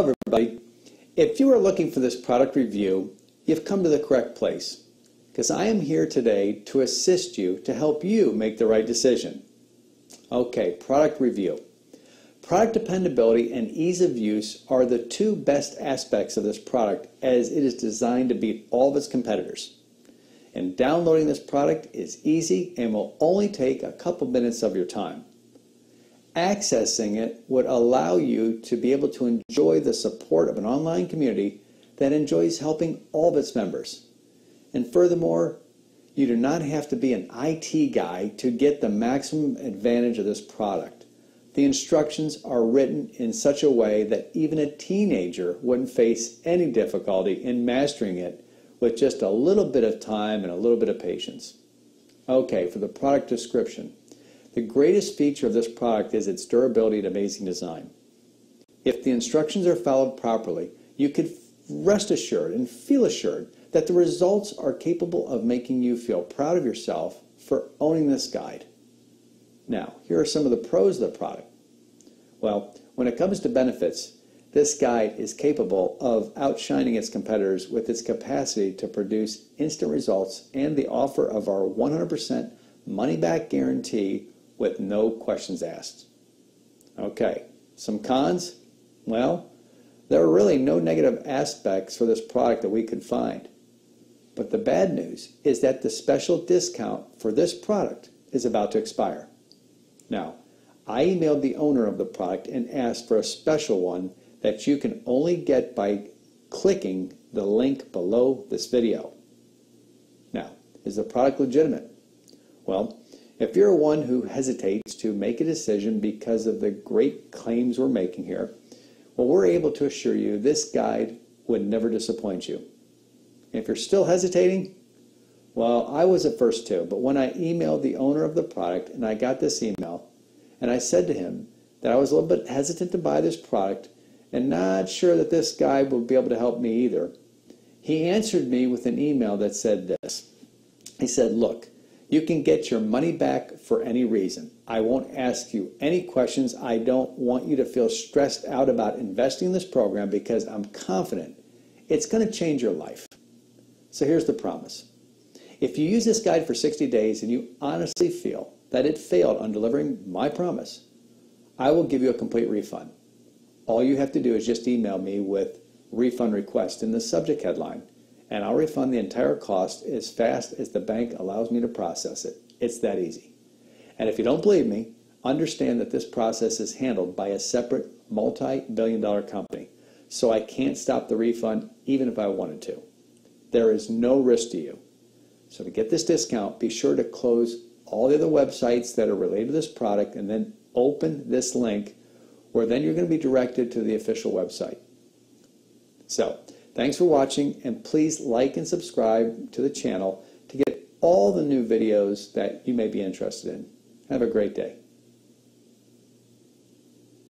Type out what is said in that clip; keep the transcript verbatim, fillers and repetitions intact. Hello everybody. If you are looking for this product review, you've come to the correct place, because I am here today to assist you, to help you make the right decision. Okay, product review. Product dependability and ease of use are the two best aspects of this product, as it is designed to beat all of its competitors. And downloading this product is easy and will only take a couple minutes of your time. Accessing it would allow you to be able to enjoy the support of an online community that enjoys helping all of its members. And furthermore, you do not have to be an I T guy to get the maximum advantage of this product. The instructions are written in such a way that even a teenager wouldn't face any difficulty in mastering it with just a little bit of time and a little bit of patience. Okay, for the product description. The greatest feature of this product is its durability and amazing design. If the instructions are followed properly, you could rest assured and feel assured that the results are capable of making you feel proud of yourself for owning this guide. Now, here are some of the pros of the product. Well, when it comes to benefits, this guide is capable of outshining its competitors with its capacity to produce instant results and the offer of our one hundred percent money-back guarantee with no questions asked. Okay, some cons? Well, there are really no negative aspects for this product that we could find. But the bad news is that the special discount for this product is about to expire. Now, I emailed the owner of the product and asked for a special one that you can only get by clicking the link below this video. Now, is the product legitimate? Well, if you're one who hesitates to make a decision because of the great claims we're making here, well, we're able to assure you this guide would never disappoint you. If you're still hesitating, well, I was at first too, but when I emailed the owner of the product and I got this email, and I said to him that I was a little bit hesitant to buy this product and not sure that this guide would be able to help me either, he answered me with an email that said this. He said, "Look, you can get your money back for any reason. I won't ask you any questions. I don't want you to feel stressed out about investing in this program because I'm confident it's going to change your life." So here's the promise. If you use this guide for sixty days and you honestly feel that it failed on delivering my promise, I will give you a complete refund. All you have to do is just email me with "refund request" in the subject headline, and I'll refund the entire cost as fast as the bank allows me to process it. It's that easy. And if you don't believe me, understand that this process is handled by a separate multi-billion dollar company, so I can't stop the refund even if I wanted to. There is no risk to you. So to get this discount, be sure to close all the other websites that are related to this product and then open this link, where then you're going to be directed to the official website. So, thanks for watching, and please like and subscribe to the channel to get all the new videos that you may be interested in. Have a great day.